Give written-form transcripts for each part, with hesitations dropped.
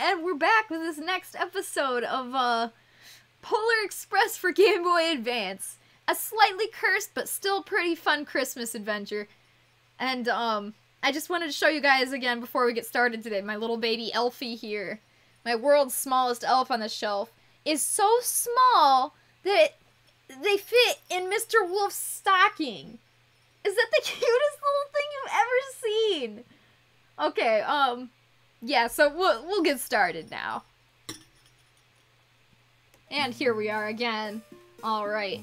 and we're back with this next episode of Polar Express for Game Boy Advance. A slightly cursed but still pretty fun Christmas adventure. And I just wanted to show you guys again before we get started today, my little baby Elfie here, my world's smallest elf on the shelf, is so small that they fit in Mr. Wolf's stocking. Is that the cutest little thing you've ever seen? Okay, yeah, so we'll get started now. And here we are again. Alright.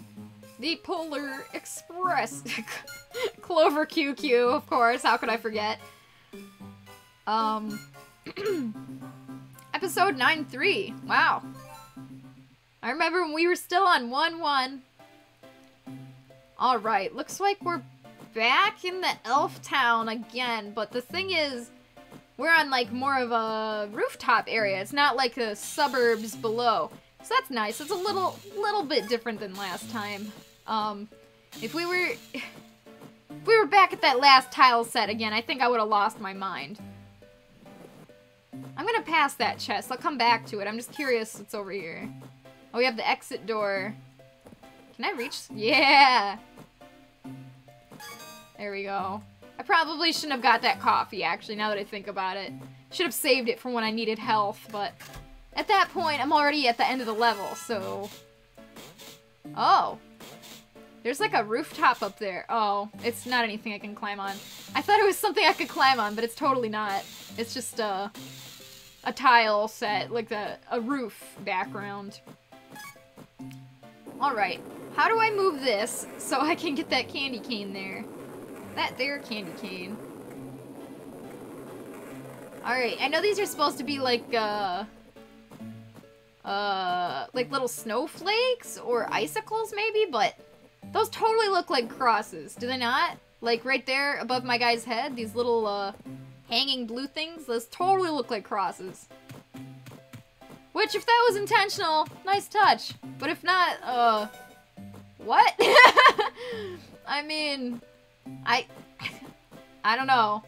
The Polar Express. Clover QQ, of course, how could I forget? Episode 9-3. Wow. I remember when we were still on 1-1. Alright, looks like we're back in the Elf Town again, but the thing is, we're on like more of a rooftop area. It's not like the suburbs below. So that's nice. It's a little bit different than last time. If we were back at that last tile set again, I think I would have lost my mind. I'm gonna pass that chest. I'll come back to it. I'm just curious what's over here. Oh, we have the exit door. Can I reach? Yeah! There we go. I probably shouldn't have got that coffee, actually, now that I think about it. Should have saved it for when I needed health, but at that point, I'm already at the end of the level, so... Oh. There's like a rooftop up there. Oh, it's not anything I can climb on. I thought it was something I could climb on, but it's totally not. It's just a tile set, like a roof background. Alright. How do I move this so I can get that candy cane there? That there candy cane. Alright, I know these are supposed to be like little snowflakes or icicles maybe, but those totally look like crosses, do they not? Like right there above my guy's head, these little hanging blue things, those totally look like crosses. Which, if that was intentional, nice touch. But if not, what? I mean... I don't know.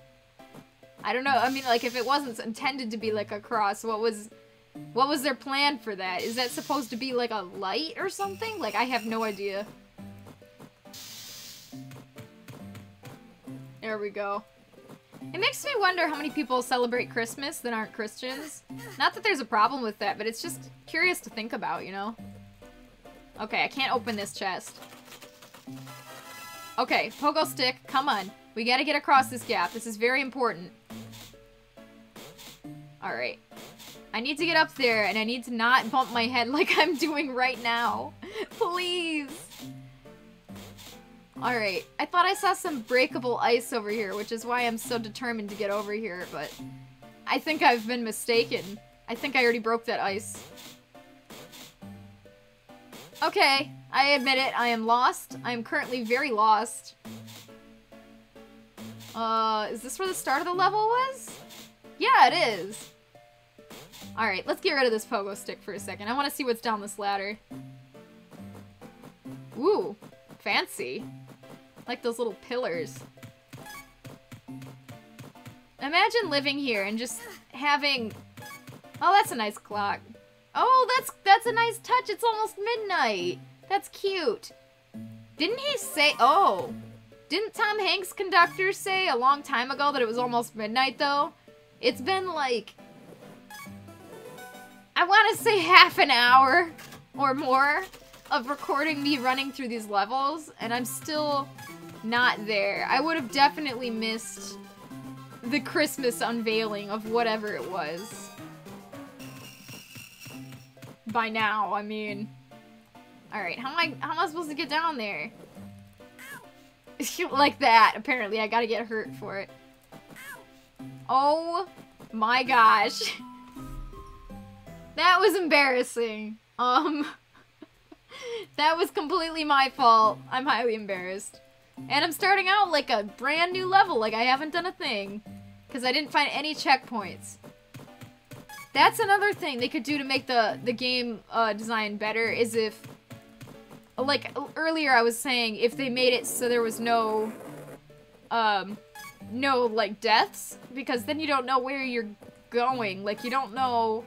I don't know. I mean, like, if it wasn't intended to be like a cross, what was their plan for that? Is that supposed to be like a light or something? Like, I have no idea. There we go. It makes me wonder how many people celebrate Christmas that aren't Christians. Not that there's a problem with that, but it's just curious to think about, you know? Okay, I can't open this chest. Okay, Pogo Stick, come on. We gotta get across this gap. This is very important. Alright. I need to get up there, and I need to not bump my head like I'm doing right now. Please! Alright. I thought I saw some breakable ice over here, which is why I'm so determined to get over here, but... I think I've been mistaken. I think I already broke that ice. Okay. I admit it, I am lost. I am currently very lost. Is this where the start of the level was? Yeah, it is. Alright, let's get rid of this pogo stick for a second. I want to see what's down this ladder. Ooh, fancy. Like those little pillars. Imagine living here and just having... Oh, that's a nice clock. Oh, that's a nice touch. It's almost midnight. That's cute. Didn't he say... Oh. Didn't Tom Hanks' conductor say a long time ago that it was almost midnight, though? It's been, like... I want to say half an hour or more of recording me running through these levels, and I'm still not there. I would have definitely missed the Christmas unveiling of whatever it was. By now, I mean... Alright, how am I supposed to get down there? Like that, apparently. I gotta get hurt for it. Oh my gosh. That was embarrassing. That was completely my fault. I'm highly embarrassed. And I'm starting out like a brand new level, like I haven't done a thing. Because I didn't find any checkpoints. That's another thing they could do to make the game design better, is if... Like, earlier I was saying, if they made it so there was no, no, like, deaths, because then you don't know where you're going. Like, you don't know...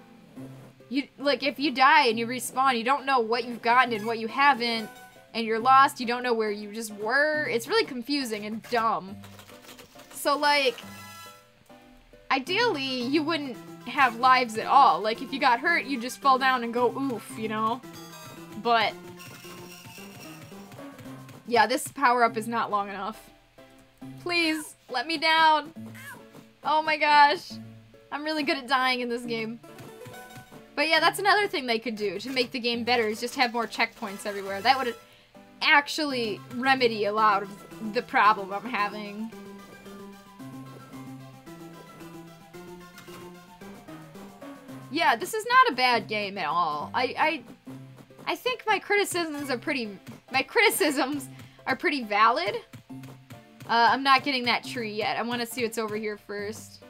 Like, if you die and you respawn, you don't know what you've gotten and what you haven't, and you're lost, you don't know where you just were. It's really confusing and dumb. So, like... Ideally, you wouldn't have lives at all. Like, if you got hurt, you just fall down and go oof, you know? But... Yeah, this power-up is not long enough. Please, let me down! Oh my gosh. I'm really good at dying in this game. But yeah, that's another thing they could do to make the game better, is just have more checkpoints everywhere. That would actually remedy a lot of the problem I'm having. Yeah, this is not a bad game at all. I think my criticisms are pretty... My criticisms are pretty valid. I'm not getting that tree yet. I want to see what's over here first.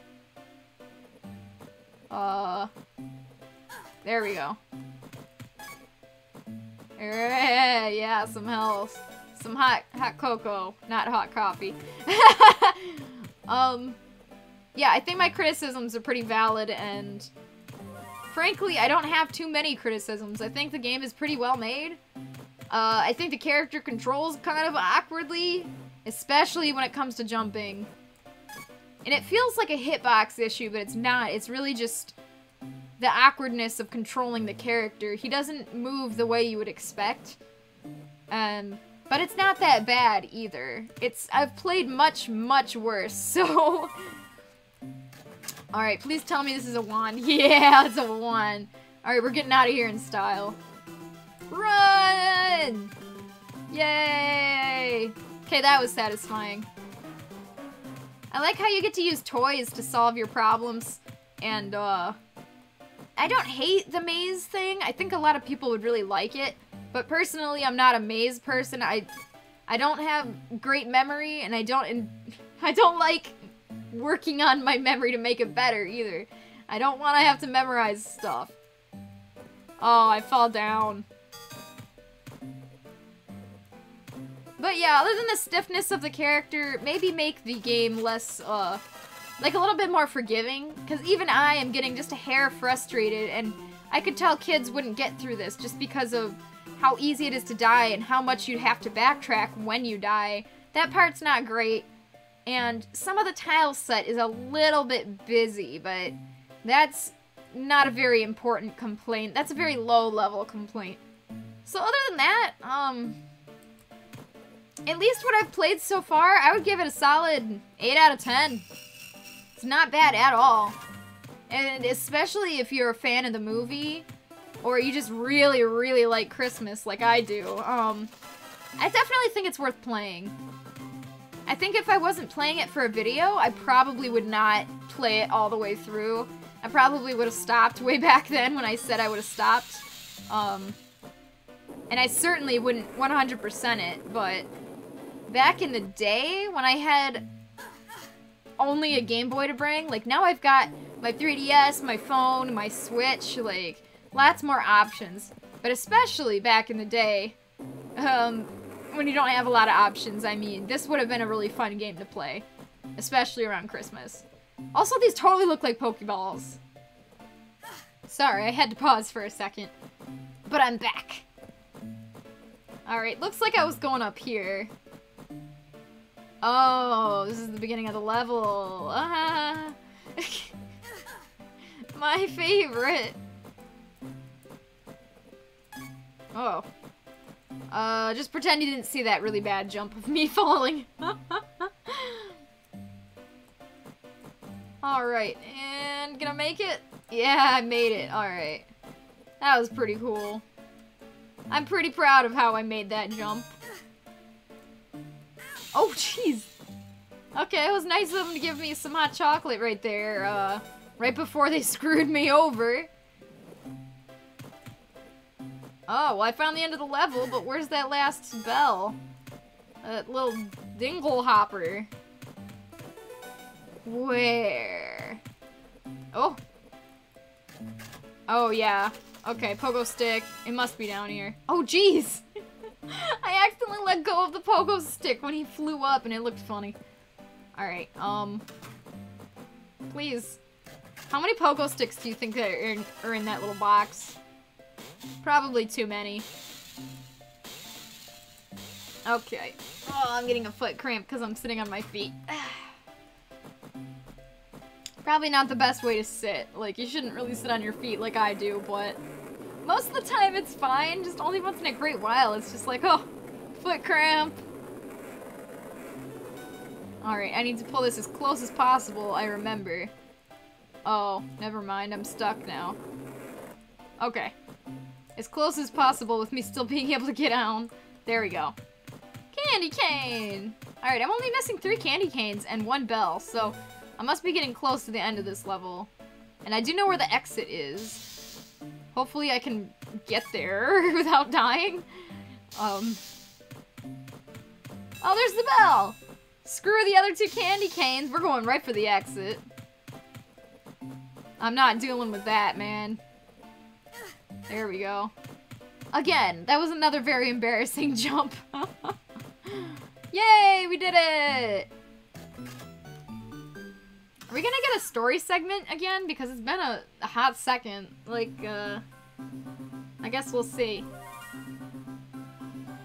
There we go. Yeah, some health. Some hot cocoa. Not hot coffee. Yeah, I think my criticisms are pretty valid, and... Frankly, I don't have too many criticisms. I think the game is pretty well made. I think the character controls kind of awkwardly, especially when it comes to jumping. And it feels like a hitbox issue, but it's not. It's really just the awkwardness of controlling the character. He doesn't move the way you would expect. But it's not that bad either. I've played much, much worse, so... Alright, please tell me this is a wand. Yeah, it's a wand. Alright, we're getting out of here in style. Run! Yay! Okay, that was satisfying. I like how you get to use toys to solve your problems. And, I don't hate the maze thing. I think a lot of people would really like it. But personally, I'm not a maze person. I don't have great memory, and I don't like... working on my memory to make it better either. I don't want to have to memorize stuff. Oh, I fall down. But yeah, other than the stiffness of the character, maybe make the game less, like a little bit more forgiving. Because even I am getting just a hair frustrated, and I could tell kids wouldn't get through this just because of how easy it is to die and how much you'd have to backtrack when you die. That part's not great. And some of the tile set is a little bit busy, but that's not a very important complaint. That's a very low-level complaint. So other than that, at least what I've played so far, I would give it a solid 8 out of 10. It's not bad at all. And especially if you're a fan of the movie, or you just really, really like Christmas like I do, I definitely think it's worth playing. I think if I wasn't playing it for a video, I probably would not play it all the way through. I probably would have stopped way back then when I said I would have stopped. And I certainly wouldn't 100% it, but back in the day when I had only a Game Boy to bring, like now I've got my 3DS, my phone, my Switch, like lots more options. But especially back in the day, when you don't have a lot of options, I mean, this would have been a really fun game to play. Especially around Christmas. Also, these totally look like Pokeballs. Sorry, I had to pause for a second. But I'm back. Alright, looks like I was going up here. Oh, this is the beginning of the level. Ah. My favorite. Oh. Just pretend you didn't see that really bad jump of me falling. Alright, and gonna make it? Yeah, I made it. Alright. That was pretty cool. I'm pretty proud of how I made that jump. Oh, jeez. Okay, it was nice of them to give me some hot chocolate right there, right before they screwed me over. Oh, well, I found the end of the level, but where's that last bell? That little dingle hopper. Where? Oh. Oh, yeah. Okay, pogo stick. It must be down here. Oh, jeez! I accidentally let go of the pogo stick when he flew up, and it looked funny. Alright, please. How many pogo sticks do you think that are in that little box? Probably too many. Okay. Oh, I'm getting a foot cramp because I'm sitting on my feet. Probably not the best way to sit. Like, you shouldn't really sit on your feet like I do, but most of the time it's fine. Just only once in a great while. It's just like, oh, foot cramp. Alright, I need to pull this as close as possible, I remember. Oh, never mind, I'm stuck now. Okay. As close as possible with me still being able to get down. There we go. Candy cane! Alright, I'm only missing 3 candy canes and 1 bell, so I must be getting close to the end of this level. And I do know where the exit is. Hopefully I can get there without dying. Oh, there's the bell! Screw the other 2 candy canes, we're going right for the exit. I'm not dealing with that, man. There we go. Again, that was another very embarrassing jump. Yay, we did it! Are we gonna get a story segment again? Because it's been a hot second. Like, I guess we'll see.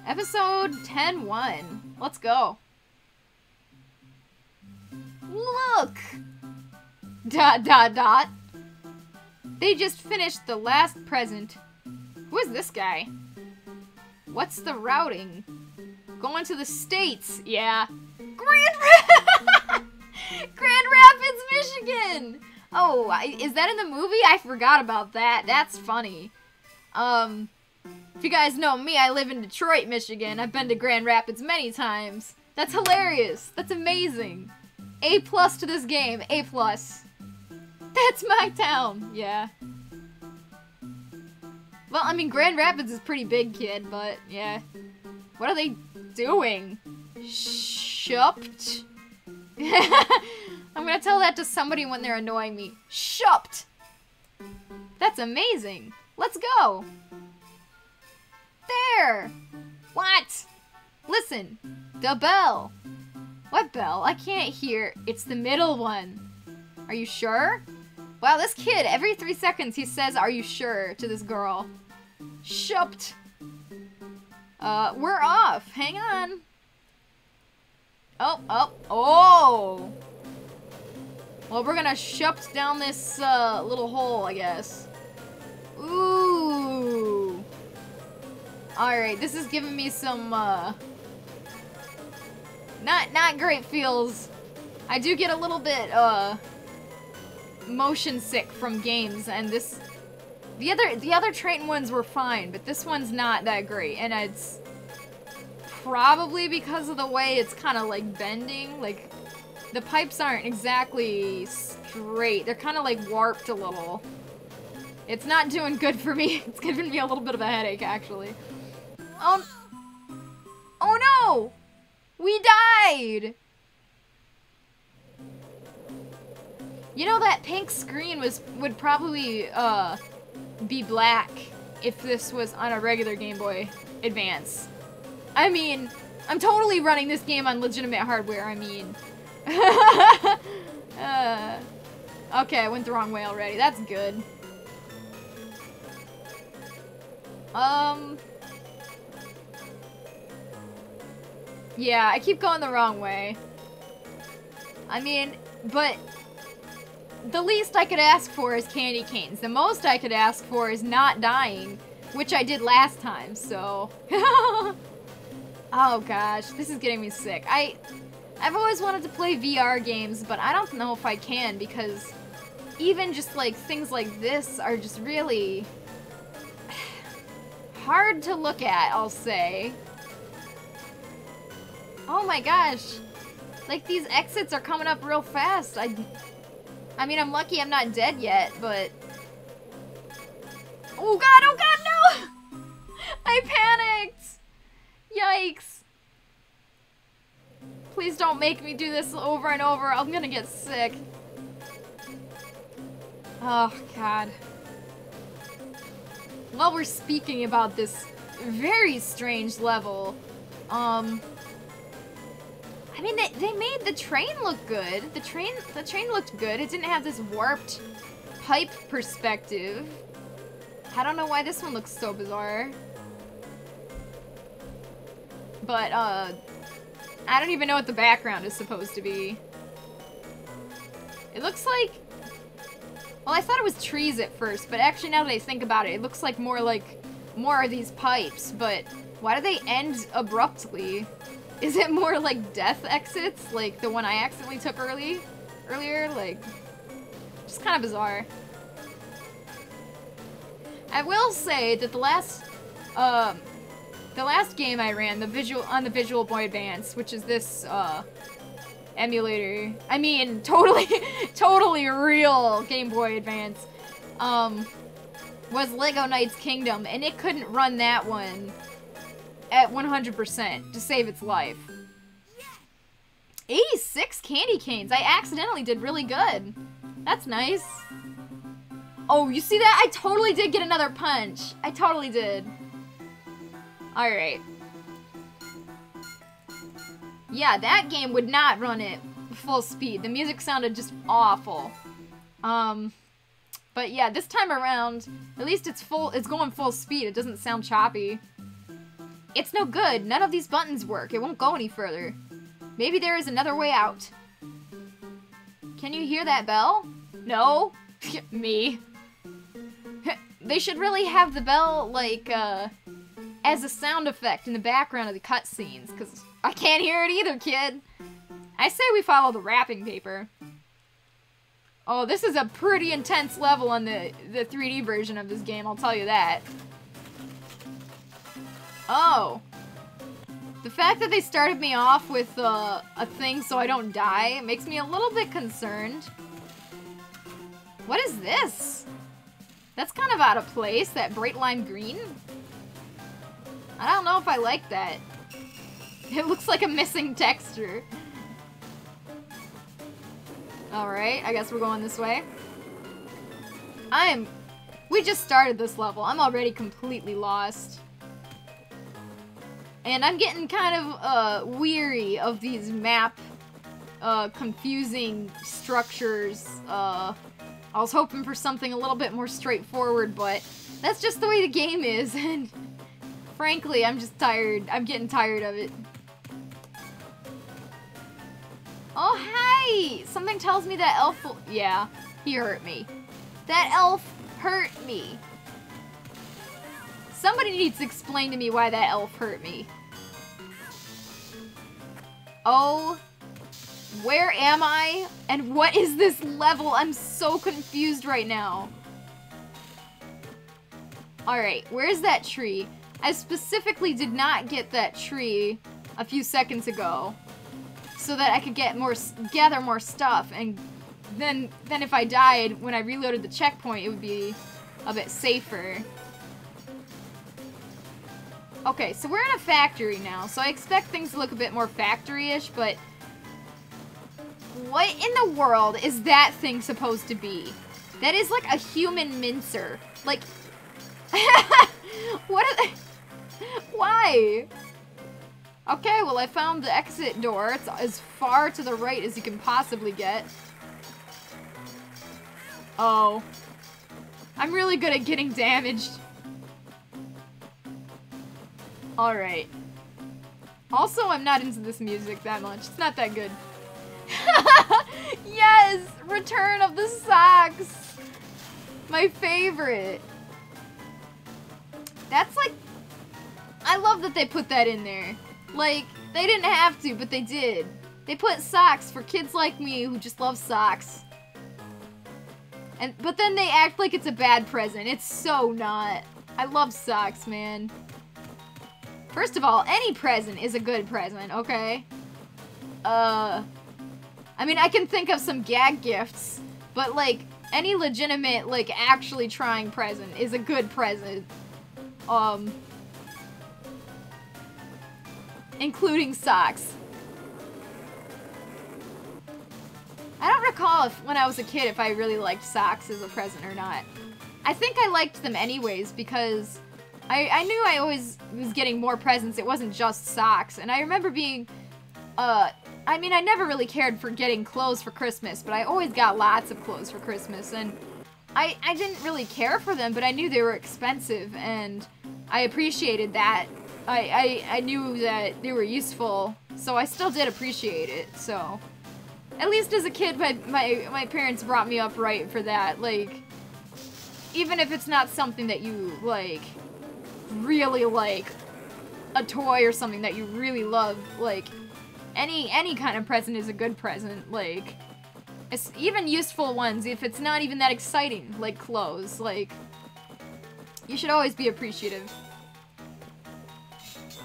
Episode 10-1. Let's go. Look! Dot, dot, dot. They just finished the last present. Who is this guy? What's the routing? Going to the States, yeah. Grand Rapids, Michigan! Oh, is that in the movie? I forgot about that. That's funny. If you guys know me, I live in Detroit, Michigan. I've been to Grand Rapids many times. That's hilarious. That's amazing. A+ to this game. A+. That's my town. Yeah. Well, I mean, Grand Rapids is pretty big, kid, but yeah. What are they doing? Shupped? I'm gonna tell that to somebody when they're annoying me. Shupped! That's amazing. Let's go. There. What? Listen. The bell. What bell? I can't hear. It's the middle one. Are you sure? Wow, this kid, every 3 seconds he says, are you sure, to this girl. Shupped. We're off. Hang on. Oh, oh, oh! Well, we're gonna shupped down this, little hole, I guess. Ooh. Alright, this is giving me some, Not great feels. I do get a little bit, motion sick from games, and this... The other Triton ones were fine, but this one's not that great, and it's... probably because of the way it's kind of, like, bending. Like, the pipes aren't exactly straight. They're kind of, like, warped a little. It's not doing good for me. It's giving me a little bit of a headache, actually. Oh no! We died! You know, that pink screen would probably, be black if this was on a regular Game Boy Advance. I mean, I'm totally running this game on legitimate hardware, I mean. Okay, I went the wrong way already. That's good. Yeah, I keep going the wrong way. I mean, but the least I could ask for is candy canes. The most I could ask for is not dying, which I did last time, so... Oh gosh, this is getting me sick. I've always wanted to play VR games, but I don't know if I can, because even just like things like this are just really hard to look at, I'll say. Oh my gosh, like these exits are coming up real fast. I mean, I'm lucky I'm not dead yet, but... oh god, no! I panicked! Yikes. Please don't make me do this over and over, I'm gonna get sick. Oh god. While we're speaking about this very strange level, I mean, they made the train look good. The train looked good. It didn't have this warped pipe perspective. I don't know why this one looks so bizarre. But, I don't even know what the background is supposed to be. It looks like... Well, I thought it was trees at first, but actually now that I think about it, it looks like more of these pipes, but why do they end abruptly? Is it more like death exits, like the one I accidentally took earlier? Like, just kind of bizarre. I will say that the last game I ran, on the Visual Boy Advance, which is this, emulator. I mean, totally, totally real Game Boy Advance. Was LEGO Knight's Kingdom, and it couldn't run that one at 100% to save its life. 86 candy canes. I accidentally did really good. That's nice. Oh, you see that? I totally did get another punch. I totally did. All right. Yeah, that game would not run it full speed. The music sounded just awful. But yeah, this time around, at least it's going full speed. It doesn't sound choppy. It's no good. None of these buttons work. It won't go any further. Maybe there is another way out. Can you hear that bell? No. Me. They should really have the bell, like, as a sound effect in the background of the cutscenes, because I can't hear it either, kid. I say we follow the wrapping paper. Oh, this is a pretty intense level on the 3D version of this game, I'll tell you that. Oh. The fact that they started me off with a thing so I don't die makes me a little bit concerned. What is this? That's kind of out of place, that bright lime green. I don't know if I like that. It looks like a missing texture. Alright, I guess we're going this way. We just started this level. I'm already completely lost. And I'm getting kind of weary of these map confusing structures. I was hoping for something a little bit more straightforward, but that's just the way the game is, and frankly, I'm just tired. I'm getting tired of it. Oh, hi! Something tells me that elf will... Yeah, he hurt me. That elf hurt me. Somebody needs to explain to me why that elf hurt me. Oh, where am I? And what is this level? I'm so confused right now. Alright, where's that tree? I specifically did not get that tree a few seconds ago, so that I could gather more stuff, and then if I died, when I reloaded the checkpoint, it would be a bit safer. Okay, so we're in a factory now, so I expect things to look a bit more factory-ish, but what in the world is that thing supposed to be? That is like a human mincer. Like, what are they? Why? Okay, well, I found the exit door. It's as far to the right as you can possibly get. Oh. I'm really good at getting damaged. Alright. Also, I'm not into this music that much. It's not that good. Yes! Return of the Socks! My favorite. That's like... I love that they put that in there. Like, they didn't have to, but they did. They put socks for kids like me who just love socks. But then they act like it's a bad present. It's so not. I love socks, man. First of all, any present is a good present, okay? I mean, I can think of some gag gifts, but like, any legitimate, like, actually trying present is a good present. Including socks. I don't recall if when I was a kid if I really liked socks as a present or not. I think I liked them anyways because I knew I always was getting more presents. It wasn't just socks. And I remember being, I mean, I never really cared for getting clothes for Christmas, but I always got lots of clothes for Christmas. And I didn't really care for them, but I knew they were expensive, and I appreciated that. I knew that they were useful, so I still did appreciate it, so. At least as a kid, my parents brought me up right for that, like, even if it's not something that you, like, really like, a toy or something that you really love, like, any kind of present is a good present, like, it's even useful ones, if it's not even that exciting, like clothes, like, you should always be appreciative.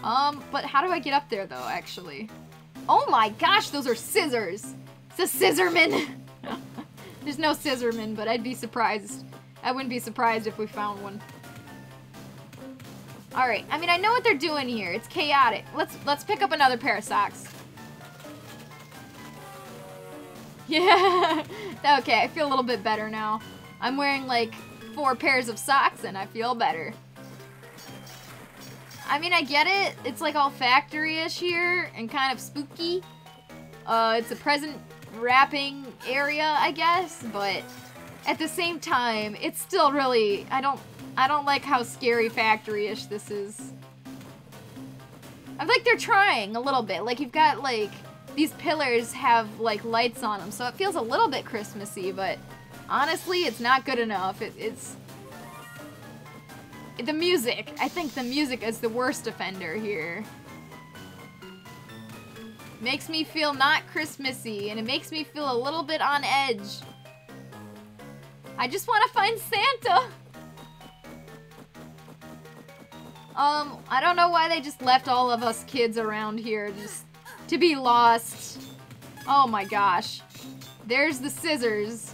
But how do I get up there, though, actually? Oh my gosh, those are scissors! It's a scissorman! There's no scissorman, but I'd be surprised. I wouldn't be surprised if we found one. Alright, I mean, I know what they're doing here. It's chaotic. Let's pick up another pair of socks. Yeah! Okay, I feel a little bit better now. I'm wearing, like, 4 pairs of socks, and I feel better. I mean, I get it. It's like all factory-ish here and kind of spooky. It's a present wrapping area, I guess, but at the same time, it's still really, I don't like how scary factory-ish this is. I like they're trying a little bit. Like, you've got, like, these pillars have, like, lights on them, so it feels a little bit Christmassy, but honestly, it's not good enough. It's... The music. I think the music is the worst offender here. Makes me feel not Christmassy, and it makes me feel a little bit on edge. I just want to find Santa! I don't know why they just left all of us kids around here just to be lost. Oh my gosh. There's the scissors.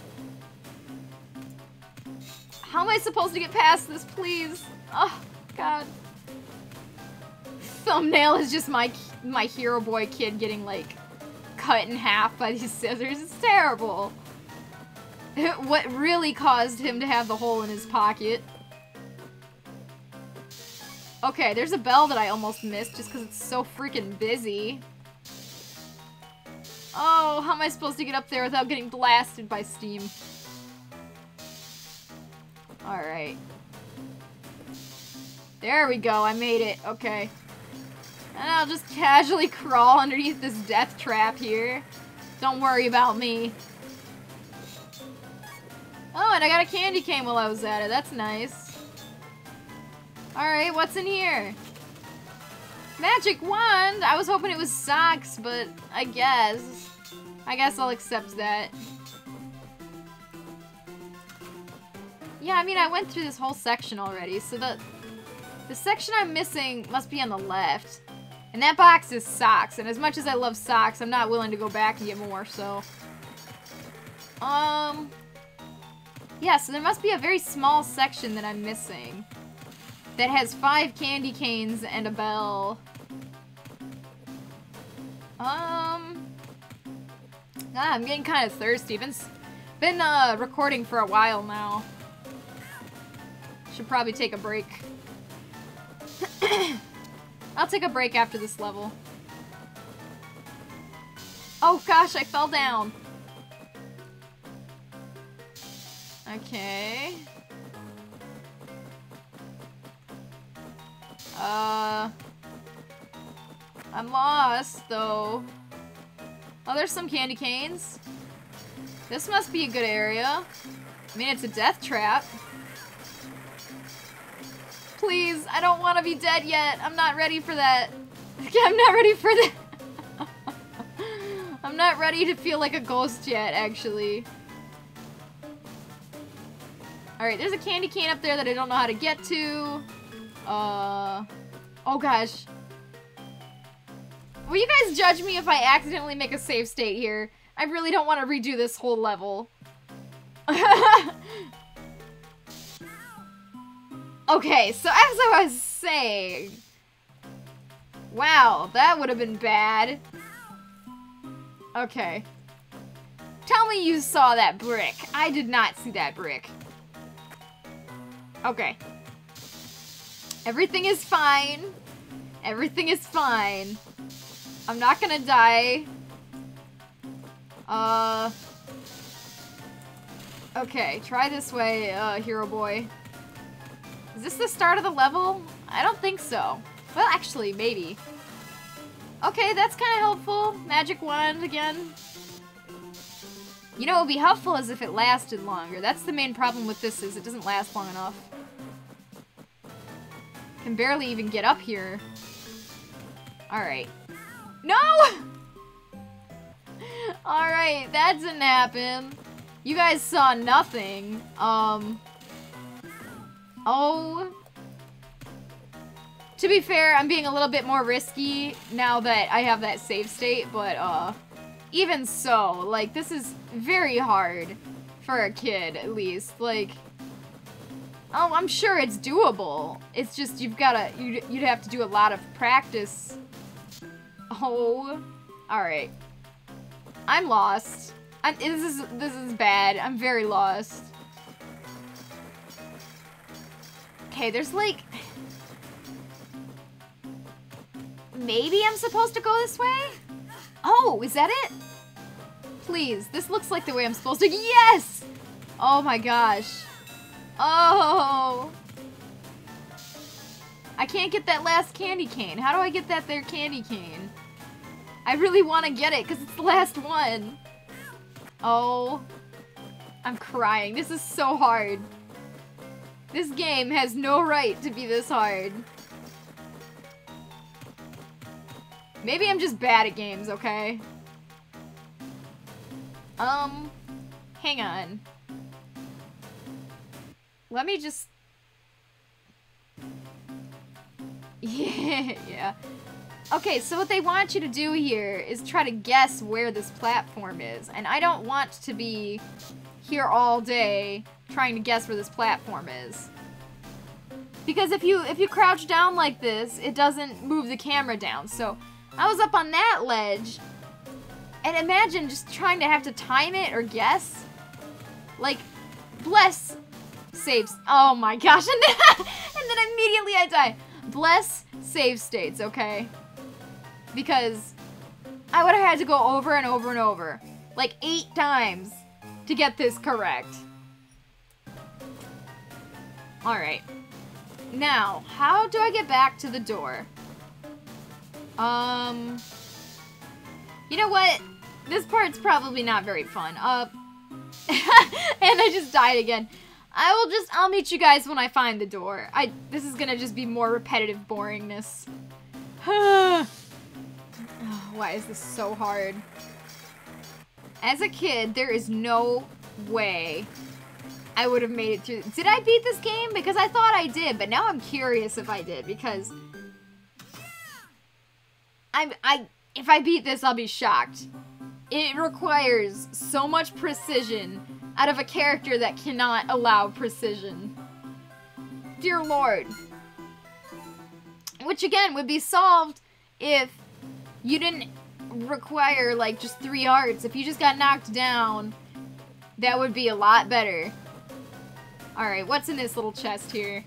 How am I supposed to get past this, please? Oh, God. Thumbnail is just my Hero Boy kid getting, like, cut in half by these scissors. It's terrible. What really caused him to have the hole in his pocket. Okay, there's a bell that I almost missed just because it's so freaking busy. Oh, how am I supposed to get up there without getting blasted by steam? Alright. There we go, I made it. Okay. And I'll just casually crawl underneath this death trap here. Don't worry about me. Oh, and I got a candy cane while I was at it. That's nice. Alright, what's in here? Magic wand! I was hoping it was socks, but I guess I'll accept that. Yeah, I mean, I went through this whole section already, so the section I'm missing must be on the left. And that box is socks, and as much as I love socks, I'm not willing to go back and get more, so. Yeah, so there must be a very small section that I'm missing. That has 5 candy canes and a bell. I'm getting kind of thirsty. Been recording for a while now. Should probably take a break. I'll take a break after this level. Oh gosh, I fell down. Okay. I'm lost, though. Oh, there's some candy canes. This must be a good area. I mean, it's a death trap. Please, I don't want to be dead yet. I'm not ready for that. I'm not ready for that. I'm not ready to feel like a ghost yet, actually. Alright, there's a candy cane up there that I don't know how to get to. Oh gosh. Will you guys judge me if I accidentally make a save state here? I really don't want to redo this whole level. Okay, so as I was saying... Wow, that would have been bad. Okay. Tell me you saw that brick. I did not see that brick. Okay. Everything is fine. Everything is fine. I'm not gonna die. Okay, try this way, Hero Boy. Is this the start of the level? I don't think so. Well, actually, maybe. Okay, that's kind of helpful. Magic wand again. You know, what would be helpful is if it lasted longer. That's the main problem with this, is it doesn't last long enough. Can barely even get up here. Alright. No! Alright, that didn't happen. You guys saw nothing. Oh. To be fair, I'm being a little bit more risky now that I have that save state, but, even so, like, this is very hard for a kid, at least. Like, oh, I'm sure it's doable. It's just, you've gotta, you'd have to do a lot of practice. Oh. Alright. I'm lost. This is bad. I'm very lost. Okay, there's, like... Maybe I'm supposed to go this way? Oh, is that it? Please, this looks like the way I'm supposed to- Yes! Oh my gosh. Oh! I can't get that last candy cane. How do I get that there candy cane? I really want to get it because it's the last one. Oh. I'm crying. This is so hard. This game has no right to be this hard. Maybe I'm just bad at games, okay? Hang on. Let me just... Yeah. Okay, so what they want you to do here is try to guess where this platform is. And I don't want to be here all day trying to guess where this platform is. Because if you crouch down like this, it doesn't move the camera down, so... I was up on that ledge, and imagine just trying to have to time it or guess. Like, bless saves. Oh my gosh, and then immediately I die. Bless save states, okay? Because I would have had to go over and over and over, like 8 times, to get this correct. Alright. Now, how do I get back to the door? You know what? This part's probably not very fun. And I just died again. I'll meet you guys when I find the door. This is gonna just be more repetitive boringness. Why is this so hard? As a kid, there is no way I would have made it through. Did I beat this game? Because I thought I did, but now I'm curious if I did, because... if I beat this, I'll be shocked. It requires so much precision out of a character that cannot allow precision. Dear Lord. Which, again, would be solved if you didn't require, like, just 3 hearts. If you just got knocked down, that would be a lot better. Alright, what's in this little chest here?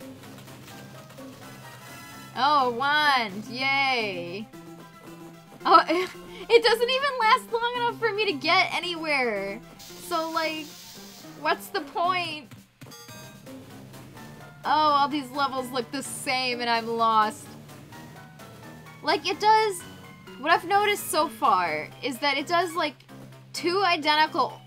Oh, wand. Yay. Oh, it doesn't even last long enough for me to get anywhere. So, like, what's the point? Oh, all these levels look the same and I'm lost. Like, it does... What I've noticed so far is that it does, like, 2 identical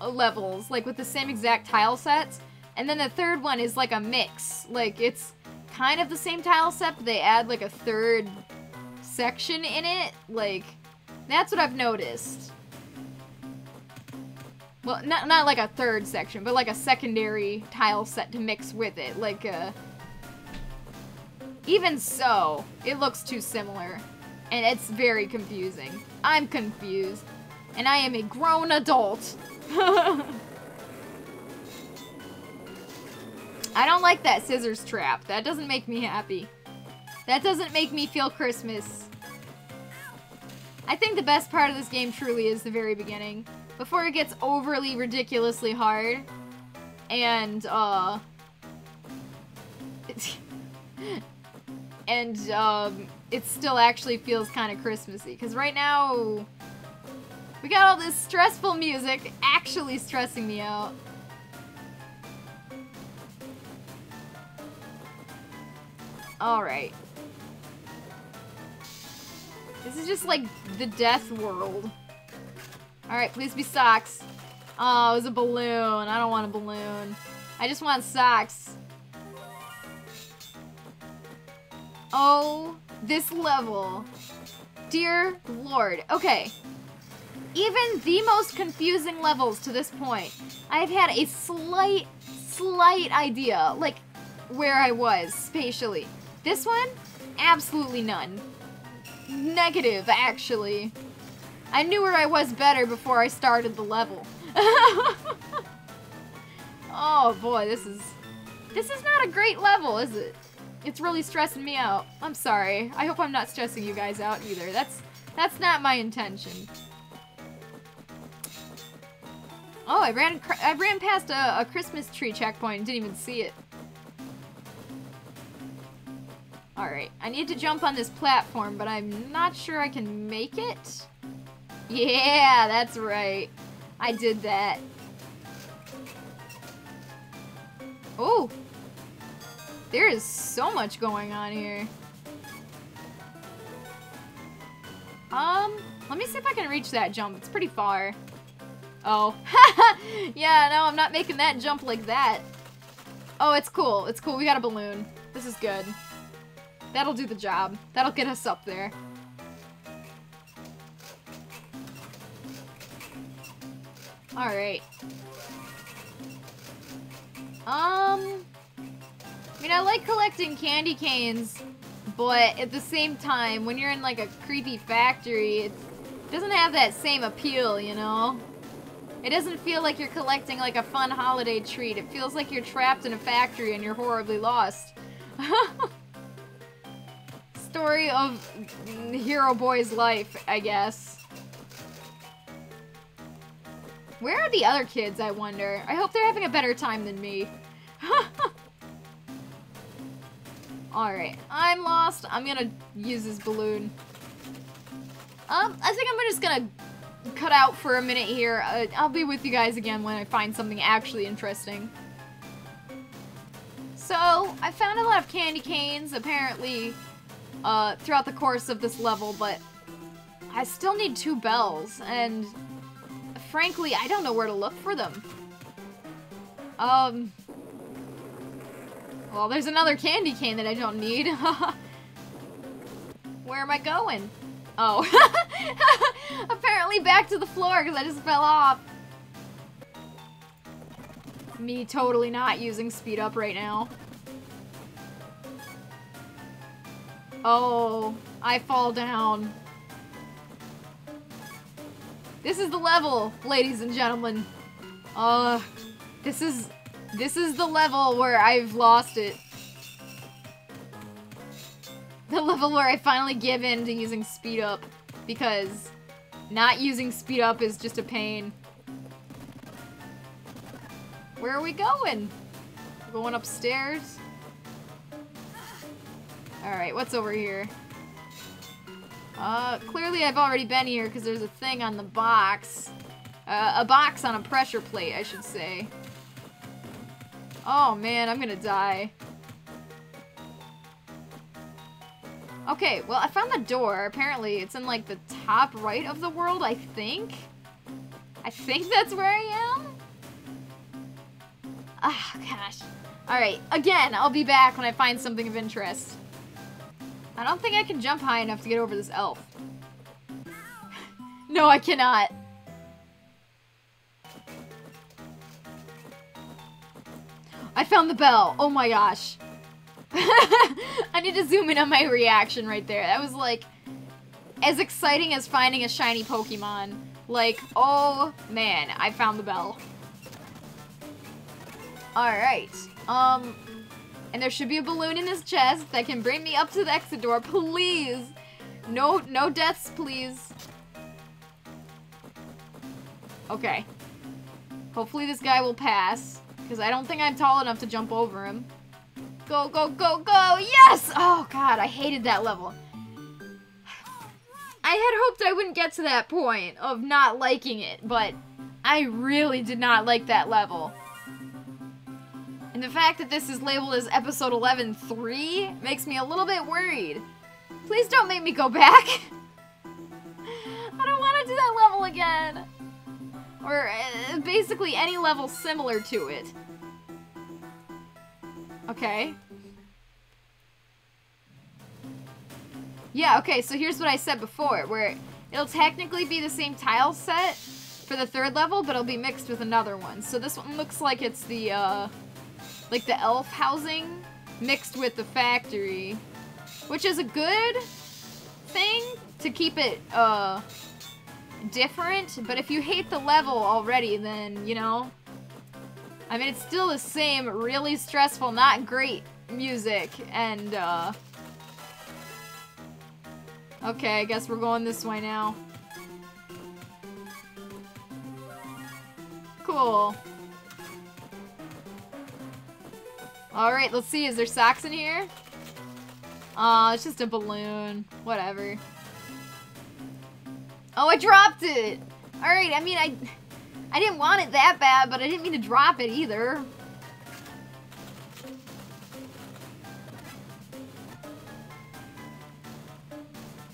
levels, like, with the same exact tile sets. And then the 3rd one is, like, a mix. Like, it's kind of the same tile set, but they add, like, a 3rd... section in it. Like, that's what I've noticed. Well, not like a 3rd section, but like a secondary tile set to mix with it. Like, even so, it looks too similar. And it's very confusing. I'm confused. And I am a grown adult. I don't like that scissors trap. That doesn't make me happy. That doesn't make me feel Christmas. I think the best part of this game truly is the very beginning. Before it gets overly ridiculously hard. And, it still actually feels kind of Christmassy. Because right now, we got all this stressful music actually stressing me out. Alright. This is just like the death world. Alright, please be socks. Oh, it was a balloon. I don't want a balloon. I just want socks. Oh, this level. Dear Lord. Okay. Even the most confusing levels to this point, I've had a slight idea, like, where I was spatially. This one? Absolutely none. Negative, actually. I knew where I was better before I started the level. Oh boy, this is not a great level, is it? It's really stressing me out. I'm sorry. I hope I'm not stressing you guys out either. That's not my intention. Oh, I ran past a Christmas tree checkpoint and didn't even see it. Alright, I need to jump on this platform, but I'm not sure I can make it. Yeah, that's right. I did that. Oh! There is so much going on here. Let me see if I can reach that jump. It's pretty far. Oh. Yeah, no, I'm not making that jump like that. Oh, it's cool. It's cool. We got a balloon. This is good. That'll do the job. That'll get us up there. Alright. I mean, I like collecting candy canes, but at the same time, when you're in, like, a creepy factory, it doesn't have that same appeal, you know? It doesn't feel like you're collecting, like, a fun holiday treat. It feels like you're trapped in a factory and you're horribly lost. Story of Hero Boy's life, I guess. Where are the other kids, I wonder? I hope they're having a better time than me. Alright, I'm lost. I'm gonna use this balloon. I think I'm just gonna cut out for a minute here. I'll be with you guys again when I find something actually interesting. So, I found a lot of candy canes, apparently, throughout the course of this level, but I still need 2 bells, and frankly, I don't know where to look for them. Well, there's another candy cane that I don't need. Where am I going? Oh. Apparently back to the floor because I just fell off. Me totally not using speed up right now. Oh, I fall down. This is the level, ladies and gentlemen. This is the level where I've lost it. The level where I finally give in to using speed up, because not using speed up is just a pain. Where are we going? We're going upstairs? Alright, what's over here? Clearly I've already been here because there's a thing on the box. A box on a pressure plate, I should say. Oh man, I'm gonna die. Okay, well I found the door. Apparently it's in like the top right of the world, I think. I think that's where I am? Oh gosh. Alright, again, I'll be back when I find something of interest. I don't think I can jump high enough to get over this elf. No, I cannot. I found the bell. Oh my gosh. I need to zoom in on my reaction right there. That was like as exciting as finding a shiny Pokemon. Like, oh man, I found the bell. Alright. And there should be a balloon in this chest that can bring me up to the exit door, please. No deaths, please. Okay. Hopefully this guy will pass. Because I don't think I'm tall enough to jump over him. Go, go, go, go! Yes! Oh, God, I hated that level. I had hoped I wouldn't get to that point of not liking it, but I really did not like that level. And the fact that this is labeled as episode 11-3 makes me a little bit worried. Please don't make me go back. I don't want to do that level again. Or basically any level similar to it. Okay. Yeah, okay, so here's what I said before, where it'll technically be the same tile set for the third level, but it'll be mixed with another one. So this one looks like it's the, like the elf housing mixed with the factory, which is a good thing to keep it, different, but if you hate the level already, then, you know, I mean, it's still the same really stressful, not great music, and, okay, I guess we're going this way now. Cool. Alright, let's see. Is there socks in here? Aw, it's just a balloon. Whatever. Oh, I dropped it! Alright, I mean, I didn't want it that bad, but I didn't mean to drop it either.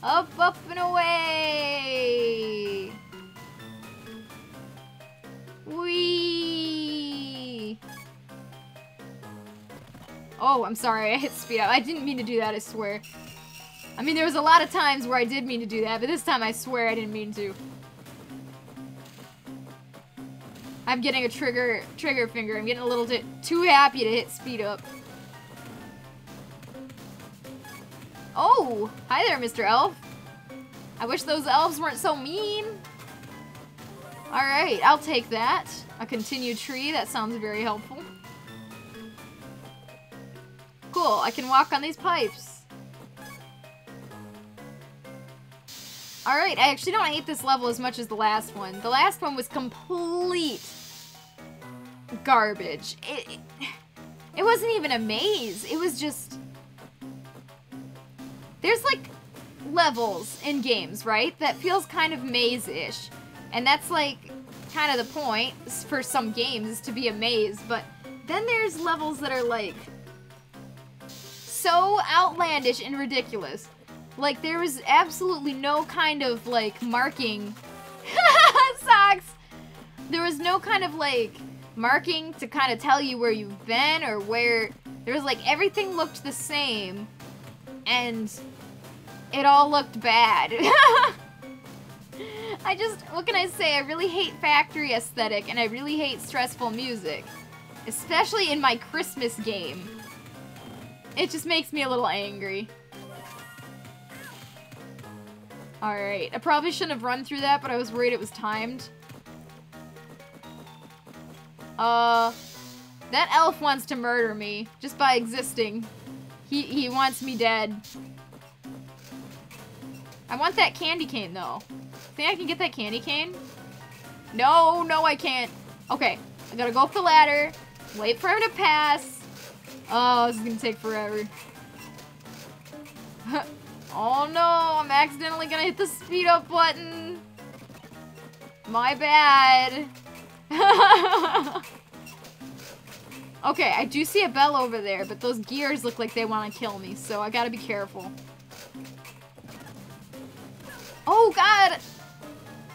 Up, up, and away! Whee! Oh, I'm sorry, I hit speed up. I didn't mean to do that, I swear. I mean, there was a lot of times where I did mean to do that, but this time I swear I didn't mean to. I'm getting a trigger finger. I'm getting a little bit too happy to hit speed up. Oh, hi there, Mr. Elf. I wish those elves weren't so mean. All right, I'll take that. A continued tree, that sounds very helpful. Cool, I can walk on these pipes. All right, I actually don't hate this level as much as the last one. The last one was complete garbage. It wasn't even a maze, it was just... There's, like, levels in games, right? That feels kind of maze-ish. And that's, like, kind of the point for some games is to be a maze. But then there's levels that are, like, so outlandish and ridiculous. Like, there was absolutely no kind of, like, marking. Socks! There was no kind of, like, marking to kind of tell you where you've been or where... There was, like, everything looked the same. And it all looked bad. I just, what can I say? I really hate factory aesthetic and I really hate stressful music. Especially in my Christmas game. It just makes me a little angry. Alright, I probably shouldn't have run through that, but I was worried it was timed. That elf wants to murder me just by existing. He wants me dead. I want that candy cane, though. Think I can get that candy cane? No, no, I can't. Okay, I gotta go up the ladder, wait for him to pass. Oh, this is gonna take forever. Oh, no, I'm accidentally gonna hit the speed up button. My bad. Okay, I do see a bell over there, but those gears look like they want to kill me, so I gotta be careful. Oh, God!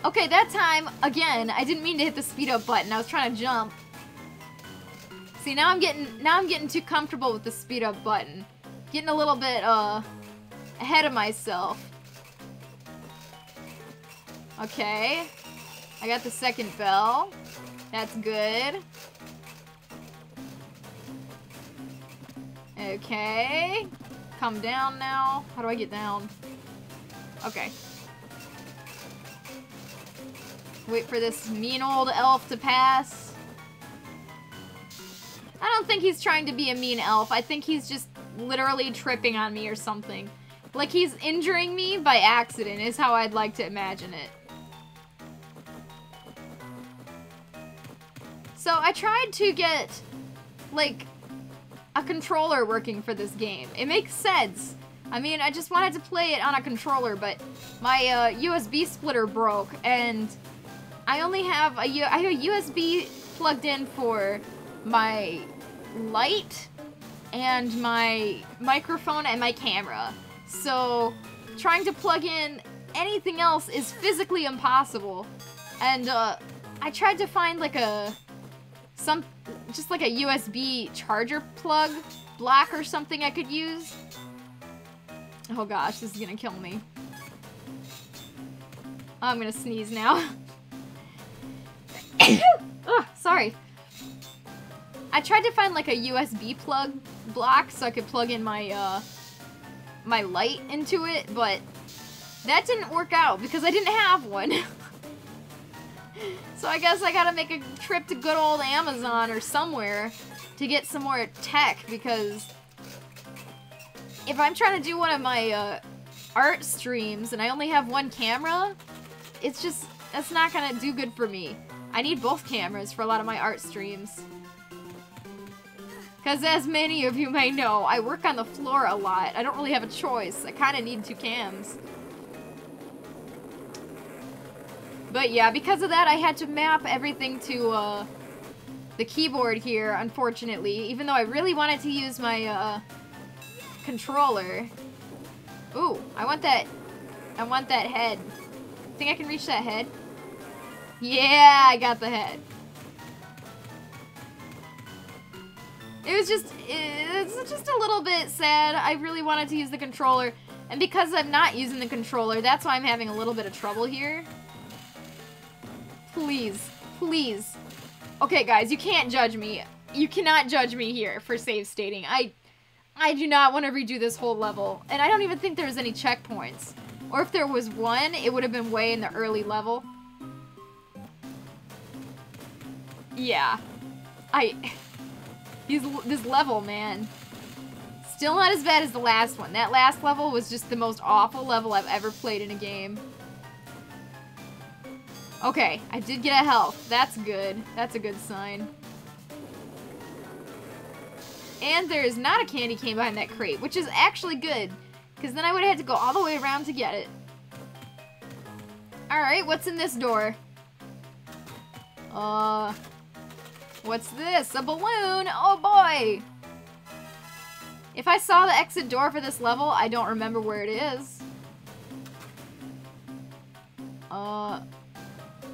Okay, that time, again, I didn't mean to hit the speed up button. I was trying to jump. See, now I'm getting too comfortable with the speed up button. Getting a little bit, ahead of myself. Okay. I got the second bell. That's good. Okay, come down now. How do I get down? Okay. Wait for this mean old elf to pass. I don't think he's trying to be a mean elf. I think he's just literally tripping on me or something. Like he's injuring me by accident is how I'd like to imagine it. So I tried to get, like, a controller working for this game. It makes sense. I mean, I just wanted to play it on a controller, but my USB splitter broke, and I only have a USB plugged in for my light and my microphone and my camera. So trying to plug in anything else is physically impossible. And I tried to find like a USB charger plug block or something I could use. Oh gosh, this is gonna kill me. I'm gonna sneeze now. Oh, sorry. I tried to find like a USB plug block so I could plug in my my light into it, but that didn't work out because I didn't have one. So I guess I gotta make a trip to good old Amazon or somewhere to get some more tech, because if I'm trying to do one of my art streams and I only have one camera, it's just, that's not gonna do good for me. I need both cameras for a lot of my art streams. Because as many of you may know, I work on the floor a lot. I don't really have a choice. I kind of need two cams. But yeah, because of that, I had to map everything to the keyboard here, unfortunately, even though I really wanted to use my controller. Ooh, I want that head. Think I can reach that head? Yeah, I got the head. It's just a little bit sad. I really wanted to use the controller, and because I'm not using the controller, that's why I'm having a little bit of trouble here. Please, please. Okay, guys, you can't judge me. You cannot judge me here for save stating. I do not want to redo this whole level, and I don't even think there's any checkpoints. Or if there was one, it would have been way in the early level. Yeah. This level, man. Still not as bad as the last one. That last level was just the most awful level I've ever played in a game. Okay, I did get a health. That's good. That's a good sign. And there is not a candy cane behind that crate, which is actually good, because then I would have had to go all the way around to get it. Alright, what's in this door? What's this? A balloon! Oh boy! If I saw the exit door for this level, I don't remember where it is.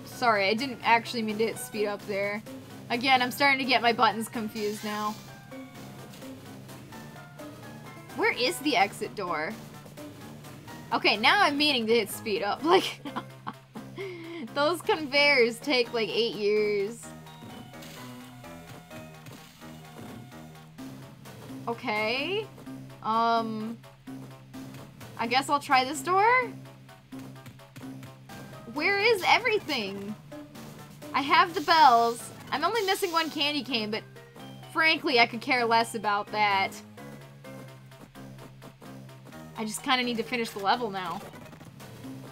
Sorry, I didn't actually mean to hit speed up there. Again, I'm starting to get my buttons confused now. Where is the exit door? Okay, now I'm meaning to hit speed up. Like, those conveyors take like 8 years. Okay. I guess I'll try this door? Where is everything? I have the bells. I'm only missing one candy cane, but frankly, I could care less about that. I just kind of need to finish the level now.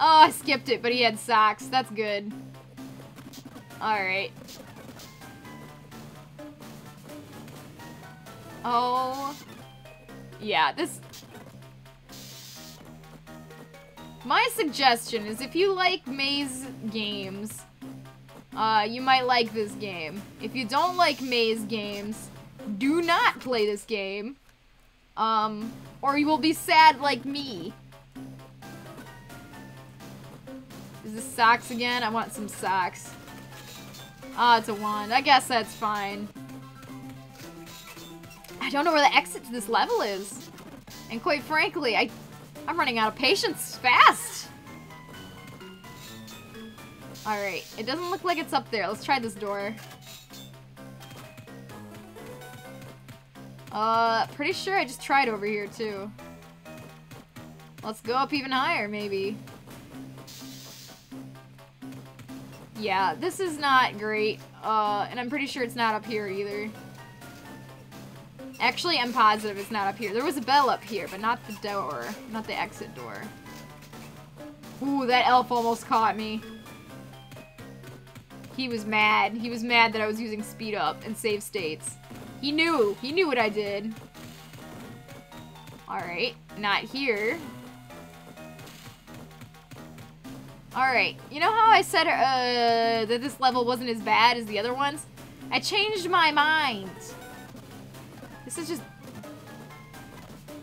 Oh, I skipped it, but he had socks. That's good. Alright. Oh. Yeah, this... My suggestion is if you like maze games, you might like this game. If you don't like maze games, do not play this game. Or you will be sad like me. Is this socks again? I want some socks. Ah, it's a wand. I guess that's fine. I don't know where the exit to this level is. And quite frankly, I'm running out of patience fast. Alright, it doesn't look like it's up there. Let's try this door. Pretty sure I just tried over here, too. Let's go up even higher, maybe. Yeah, this is not great. And I'm pretty sure it's not up here, either. Actually, I'm positive it's not up here. There was a bell up here, but not the door. Not the exit door. Ooh, that elf almost caught me. He was mad. He was mad that I was using speed up and save states. He knew. He knew what I did. Alright. Not here. Alright. You know how I said that this level wasn't as bad as the other ones? I changed my mind. This is just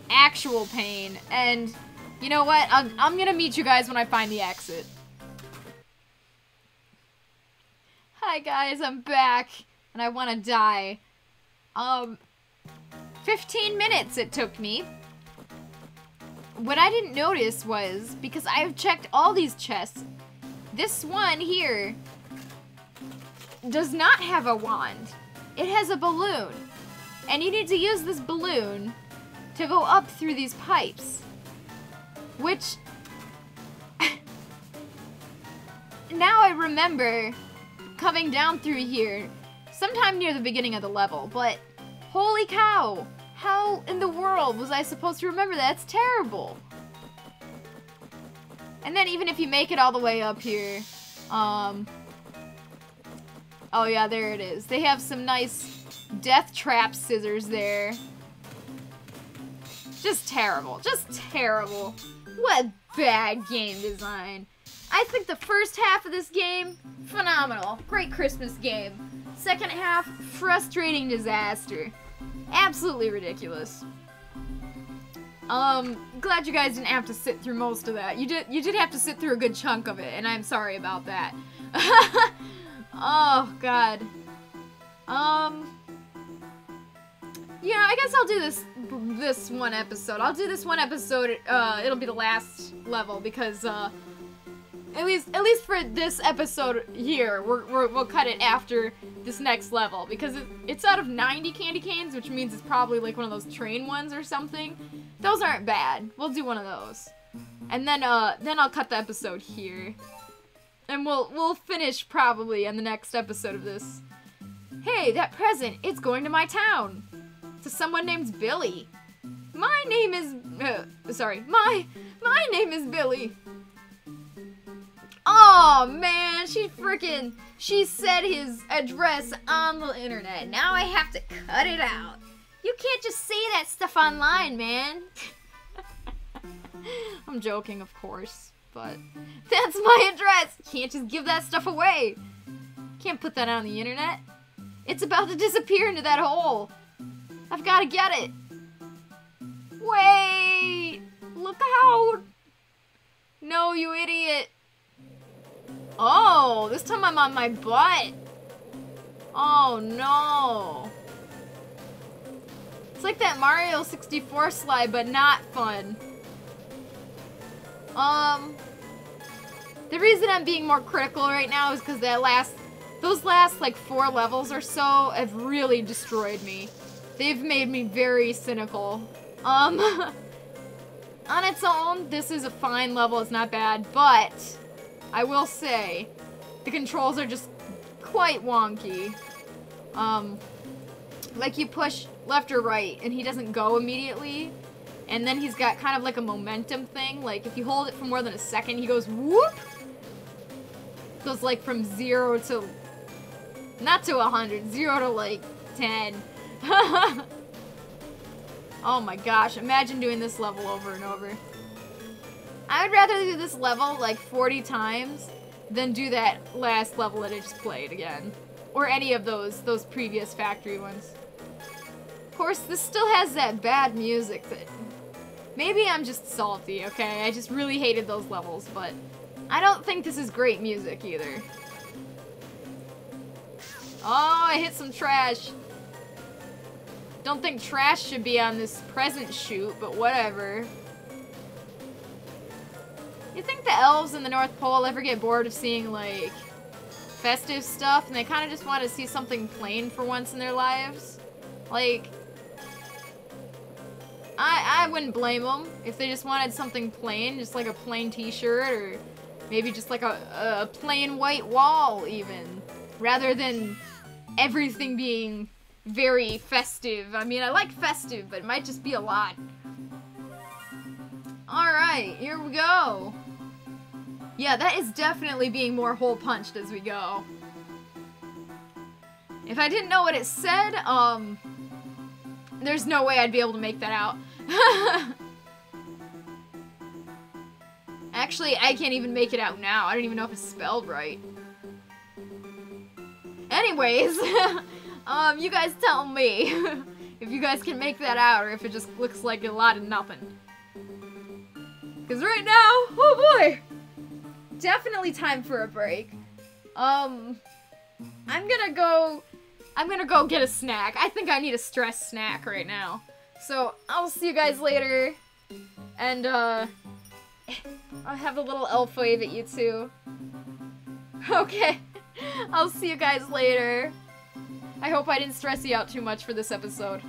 actual pain. And you know what? I'm gonna meet you guys when I find the exit. Hi guys, I'm back. And I wanna die. 15 minutes it took me. What I didn't notice was, because I've checked all these chests, this one here does not have a wand. It has a balloon. And you need to use this balloon to go up through these pipes. Which, now I remember coming down through here sometime near the beginning of the level, but holy cow! How in the world was I supposed to remember that? That's terrible! And then even if you make it all the way up here, oh yeah, there it is. They have some nice death trap scissors there. Just terrible. Just terrible. What bad game design. I think the first half of this game, phenomenal. Great Christmas game. Second half, frustrating disaster. Absolutely ridiculous. Glad you guys didn't have to sit through most of that. You did have to sit through a good chunk of it, and I'm sorry about that. Oh, God. Yeah, I guess I'll do this one episode. I'll do this one episode, it'll be the last level, because, at least for this episode here, we'll cut it after this next level, because it's out of 90 candy canes, which means it's probably like one of those train ones or something. Those aren't bad. We'll do one of those. And then I'll cut the episode here. And we'll finish probably on the next episode of this. Hey, that present, it's going to my town. To someone named Billy. My name is, sorry, my name is Billy. Oh man, she said his address on the internet. Now I have to cut it out. You can't just say that stuff online, man. I'm joking, of course, but that's my address. Can't just give that stuff away. Can't put that on the internet. It's about to disappear into that hole. I've got to get it. Wait, look out. No, you idiot. Oh, this time I'm on my butt. Oh, no. It's like that Mario 64 slide, but not fun. The reason I'm being more critical right now is because those last, like, 4 levels or so have really destroyed me. They've made me very cynical. On its own, this is a fine level. It's not bad, but I will say, the controls are just quite wonky. Like you push left or right, and he doesn't go immediately, and then he's got kind of like a momentum thing, like if you hold it for more than a second, he goes whoop! Goes like from 0 to, not to 100, 0 to like 10. Oh my gosh, imagine doing this level over and over. I would rather do this level like 40 times than do that last level that I just played again. Or any of those previous factory ones. Of course, this still has that bad music that... Maybe I'm just salty, okay? I just really hated those levels, but I don't think this is great music either. Oh, I hit some trash. Don't think trash should be on this present shoot, but whatever. You think the elves in the North Pole ever get bored of seeing, like, festive stuff, and they kind of just want to see something plain for once in their lives? Like, I wouldn't blame them if they just wanted something plain, just like a plain t-shirt, or maybe just like a plain white wall, even, rather than everything being very festive. I mean, I like festive, but it might just be a lot. Alright, here we go. Yeah, that is definitely being more hole-punched as we go. If I didn't know what it said, there's no way I'd be able to make that out. Actually, I can't even make it out now. I don't even know if it's spelled right. Anyways, you guys tell me. if you guys can make that out, or if it just looks like a lot of nothing. Because right now, oh boy! Definitely time for a break. I'm gonna go get a snack. I think I need a stress snack right now. So, I'll see you guys later. And, I'll have a little elf wave at you two. Okay. I'll see you guys later. I hope I didn't stress you out too much for this episode.